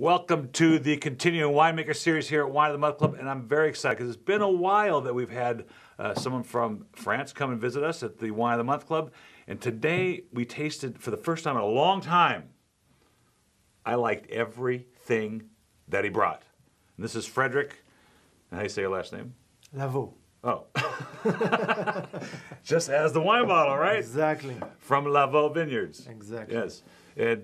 Welcome to the continuing winemaker series here at Wine of the Month Club, and I'm very excited because it's been a while that we've had someone from France come and visit us at the Wine of the Month Club, and today we tasted for the first time in a long time. I liked everything that he brought. And this is Frederick, how do you say your last name? Lavau. Oh. Just as the wine bottle, right? Exactly. From Lavau Vineyards. Exactly. Yes. And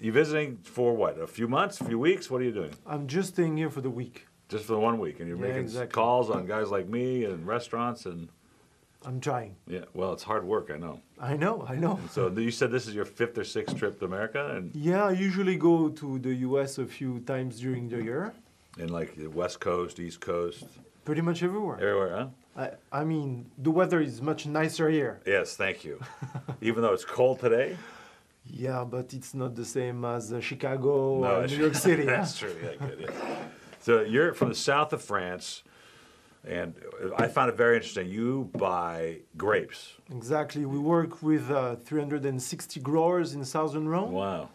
you're visiting for what? A few months? A few weeks? What are you doing? I'm just staying here for the week. Just for the 1 week. And you're making calls on guys like me and restaurants and... I'm trying. Yeah. Well, it's hard work, I know. I know, I know. And so you said this is your 5th or 6th trip to America? And yeah, I usually go to the U.S. a few times during the year. And like the West Coast, East Coast? Pretty much everywhere. Everywhere, huh? I mean, the weather is much nicer here. Yes, thank you. Even though it's cold today? Yeah, but it's not the same as Chicago or New York City. That's true. Yeah, good, yeah. So you're from the south of France, and I found it very interesting. You buy grapes. Exactly. We work with 360 growers in southern Rhône. Wow.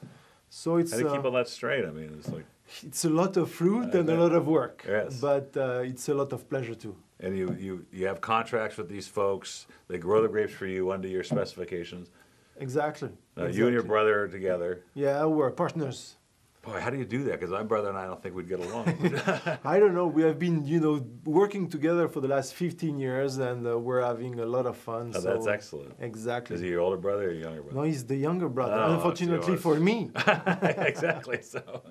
So it's... How do you keep all that straight? I mean, it's like... It's a lot of fruit and a lot of work, yes. But it's a lot of pleasure too. And you have contracts with these folks. They grow the grapes for you under your specifications. Exactly. Exactly. You and your brother are together. Yeah, we're partners. Boy, how do you do that? Because my brother and I don't think we'd get along. I don't know. We have been, you know, working together for the last 15 years, and we're having a lot of fun. Oh, so that's excellent. Exactly. Is he your older brother or your younger brother? No, he's the younger brother. Oh, unfortunately for me. Exactly. So,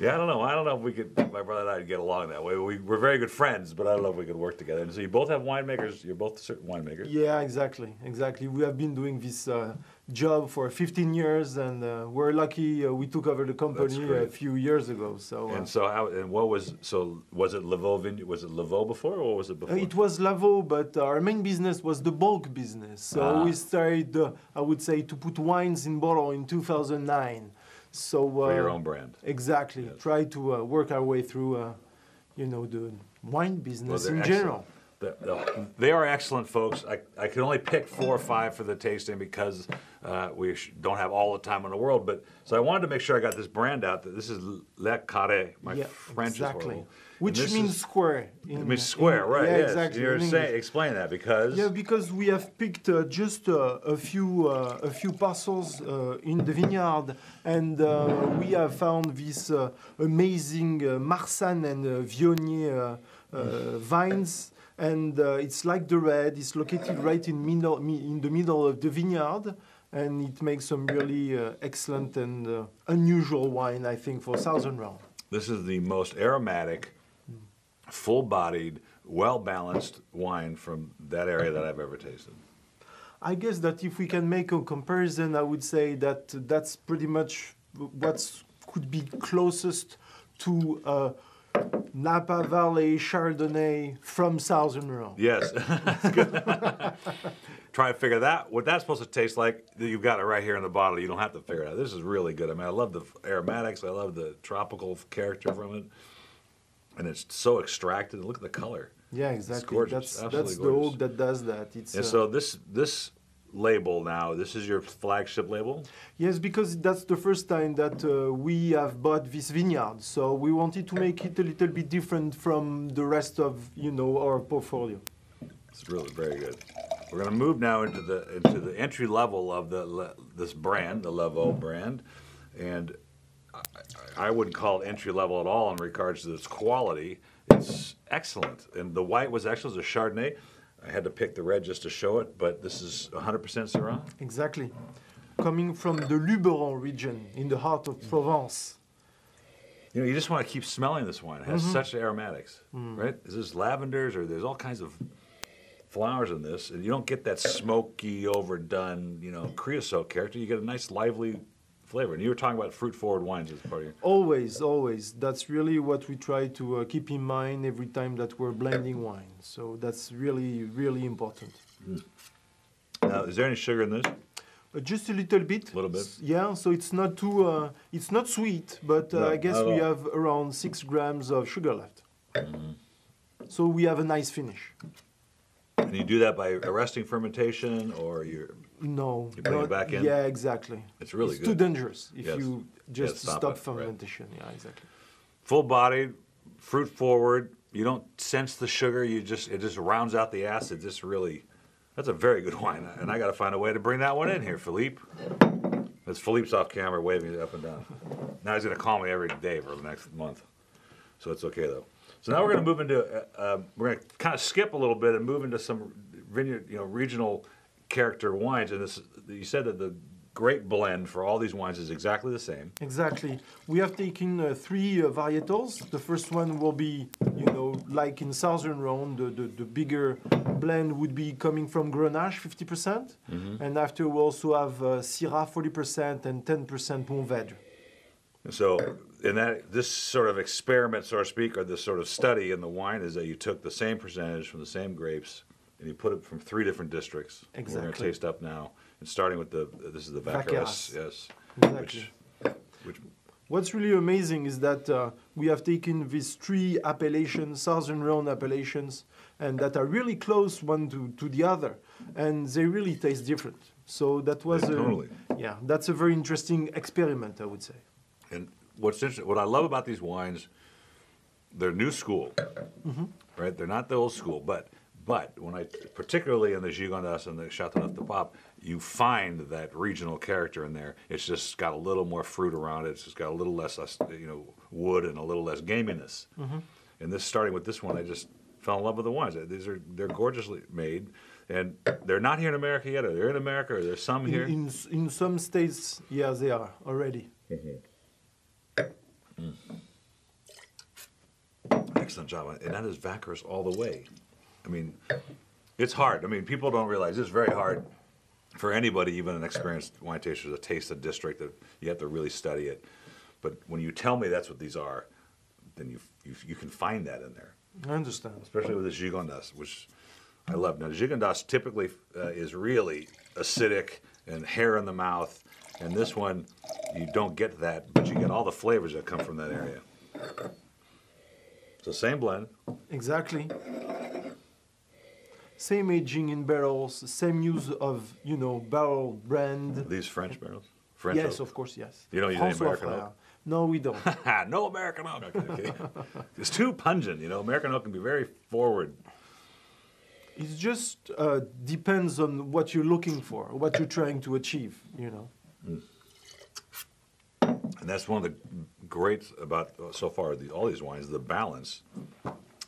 yeah, I don't know. I don't know if we could. My brother and I would get along that way. We're very good friends, but I don't know if we could work together. And so you both have winemakers. You're both certain winemakers. Yeah, exactly. Exactly. We have been doing this job for 15 years, and we're lucky we took over the company a few years ago. So was it Lavau Vineyard? Was it Lavau before, or was it before? It was Lavau, but our main business was the bulk business. So we started, I would say, to put wines in bottle in 2009. So for your own brand, exactly. Yes. Try to work our way through, you know, the wine business in general. They are excellent folks. I can only pick 4 or 5 for the tasting because we don't have all the time in the world. But so I wanted to make sure I got this brand out. That this is Le Carré. My French is horrible. Which means square. It means square, right? Yeah, yes. Exactly. You're saying, explain that because because we have picked just a few parcels in the vineyard, and we have found this amazing Marsan and Viognier vines. And it's like the red, it's located right in the middle of the vineyard, and it makes some really excellent and unusual wine, I think, for Southern Rhône. This is the most aromatic, full-bodied, well-balanced wine from that area that I've ever tasted. I guess that if we can make a comparison, I would say that that's pretty much what could be closest to Napa Valley Chardonnay from Southern Rhône. Yes, that's good. Try to figure that what that's supposed to taste like. You've got it right here in the bottle. You don't have to figure it out. This is really good. I mean, I love the aromatics. I love the tropical character from it, and it's so extracted. Look at the color. Yeah, exactly. It's gorgeous. That's the oak that does that. It's and so this label now. This is your flagship label? Yes, because that's the first time that we have bought this vineyard. So we wanted to make it a little bit different from the rest of, you know, our portfolio. It's really very good. We're going to move now into the entry level of this brand, the Lavau brand, and I wouldn't call it entry level at all in regards to its quality. It's excellent, and the white was excellent. It's a Chardonnay. I had to pick the red just to show it, but this is 100% Syrah? Exactly. Coming from the Luberon region, in the heart of Provence. You know, you just want to keep smelling this wine. It has such aromatics, right? Is this lavenders, or there's all kinds of flowers in this, and you don't get that smoky, overdone, you know, creosote character. You get a nice, lively flavor. And you were talking about fruit-forward wines as part of your... Always, always. That's really what we try to keep in mind every time that we're blending wine. So that's really, really important. Now, is there any sugar in this? Just a little bit. A little bit. Yeah, so it's not too... it's not sweet, but I guess we have around 6 grams of sugar left. So we have a nice finish. And you do that by arresting fermentation, or you're... No. You bring it back in? Yeah, exactly. It's really good. It's too dangerous if you just stop fermentation. Right. Yeah, exactly. Full-bodied, fruit-forward. You don't sense the sugar. You just it just rounds out the acid. Just really, that's a very good wine. And I got to find a way to bring that one in here, Philippe. That's Philippe's off camera waving it up and down. Now he's going to call me every day for the next month. So it's okay, though. So now we're going to move into, we're going to kind of skip a little bit and move into some vineyard, you know, regional character wines. And this, you said that the grape blend for all these wines is exactly the same. Exactly. We have taken three varietals. The first one will be, you know, like in Southern Rhône, the bigger blend would be coming from Grenache, 50%. Mm-hmm. And after we also have Syrah, 40%, and 10% Mourvèdre. So, in that, this sort of experiment, so to speak, or this sort of study in the wine is that you took the same percentage from the same grapes and you put it from three different districts. Exactly. We're going to taste up now, and starting with the, this is the Vacqueyras. Yes. Exactly. Which what's really amazing is that we have taken these three appellations, Southern Rhône appellations, and that are really close one to the other, and they really taste different. So that was, yeah, that's a very interesting experiment, I would say. And what's interesting, what I love about these wines, they're new school, mm-hmm. right? They're not the old school, but when I, particularly in the Gigondas and the Chateauneuf-du-Pape, you find that regional character in there. It's just got a little more fruit around it. It's just got a little less, you know, wood and a little less gaminess. Mm-hmm. And this, starting with this one, I just fell in love with the wines. These are, they're gorgeously made. And they're not here in America yet. Are they in America? Are there some here? In some states, yeah, they are already. Mm-hmm. Mm. Excellent job. And that is Vacqueyras all the way. I mean, it's hard. I mean, people don't realize it's very hard for anybody, even an experienced wine taster, to taste a district. That you have to really study it. But when you tell me that's what these are, then you can find that in there. I understand. Especially with the Gigondas, which I love. Now, Gigondas typically is really acidic and hair in the mouth. And this one, you don't get that, but you get all the flavors that come from that area. So same blend. Exactly. Same aging in barrels, same use of, you know, barrel brand. These French barrels? French yes, oak. Of course, yes. You don't use any American oak? No, we don't. No American oak. Okay, okay. It's too pungent, you know. American oak can be very forward. It just depends on what you're looking for, what you're trying to achieve, you know. Mm. And that's one of the great about so far all these wines, the balance,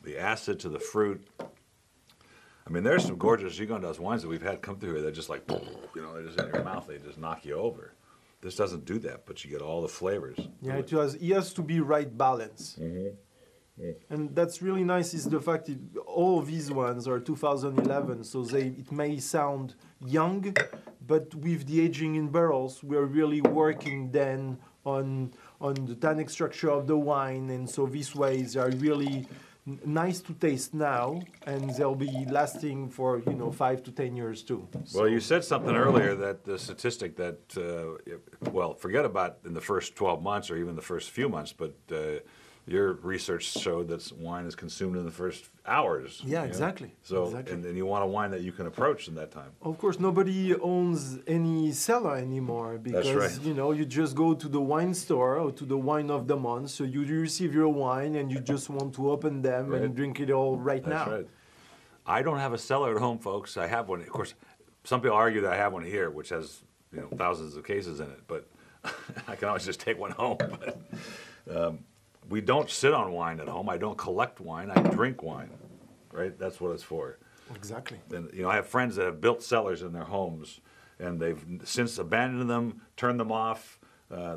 the acid to the fruit. I mean, there's some gorgeous Gigondas wines that we've had come through here that just like, you know, they're just in your mouth, they just knock you over. This doesn't do that, but you get all the flavors. Yeah, it has to be right balance. Mm-hmm. Yeah. And that's really nice is the fact that all these ones are 2011, so it may sound young, but with the aging in barrels, we're really working then on the tannic structure of the wine, and so these wines are really nice to taste now, and they'll be lasting for, you know, 5 to 10 years too. So. Well, you said something earlier that the statistic that, well, forget about in the first 12 months or even the first few months, but... your research showed that wine is consumed in the first hours. Yeah, exactly. So, exactly. And you want a wine that you can approach in that time. Of course, nobody owns any cellar anymore because, that's right. You know, you just go to the wine store or to the wine of the month, so you receive your wine and you just want to open them right. and drink it all right now. That's right. I don't have a cellar at home, folks. I have one. Of course, some people argue that I have one here, which has, you know, thousands of cases in it, but I can always just take one home. But, we don't sit on wine at home. I don't collect wine. I drink wine, right? That's what it's for. Exactly. And, you know, I have friends that have built cellars in their homes, and they've since abandoned them, turned them off.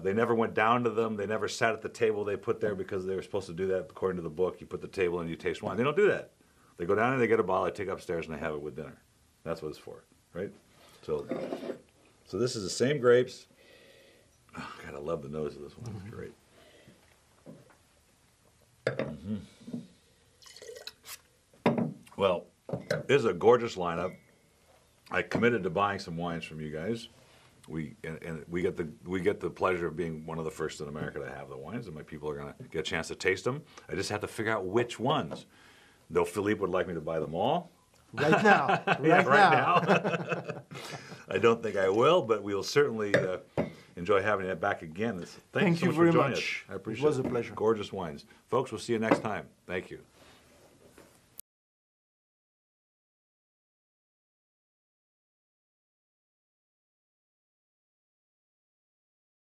They never went down to them. They never sat at the table they put there because they were supposed to do that according to the book. You put the table and you taste wine. They don't do that. They go down and they get a bottle. They take upstairs and they have it with dinner. That's what it's for, right? So this is the same grapes. Oh, God, I love the nose of this one. Mm-hmm. It's great. Mm-hmm. Well, this is a gorgeous lineup. I committed to buying some wines from you guys. We get the pleasure of being one of the first in America to have the wines, and my people are going to get a chance to taste them. I just have to figure out which ones. Though Philippe would like me to buy them all, Right now. Right now. I don't think I will, but we will certainly enjoy having it back again. Thank you so much for joining us. Thank you very much. I appreciate it. It was a pleasure. Gorgeous wines. Folks, we'll see you next time. Thank you.